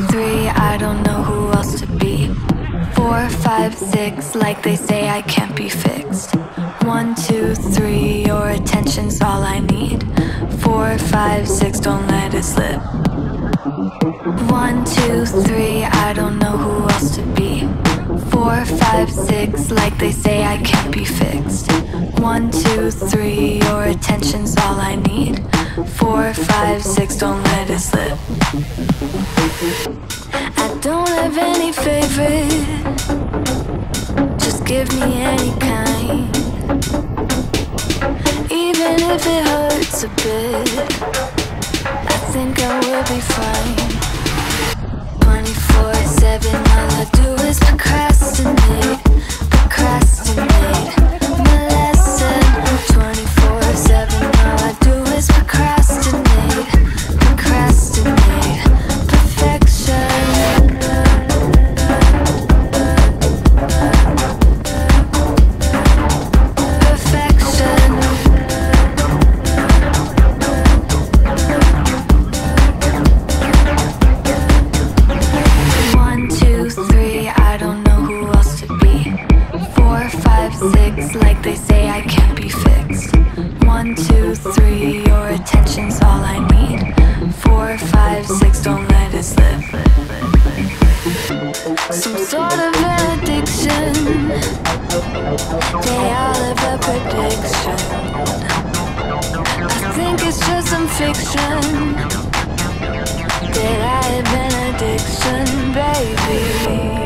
3, I don't know who else to be. 4, 5, 6, like they say I can't be fixed. 1, 2, 3, your attention's all I need. 4, 5, 6, don't let it slip. 1, 2, 3, I don't know who else to be. 4, 5, 6, like they say I can't be fixed. 1, 2, 3, your attention's all I need. 4, 5, 6, don't let it slip. I don't have any favorites, just give me any kind. Even if it hurts a bit, I think I will be fine. 24/7, all I do is procrastinate, procrastinate. My lesson. 24/7, all I do is procrastinate, procrastinate. Fiction, that I have an addiction, baby.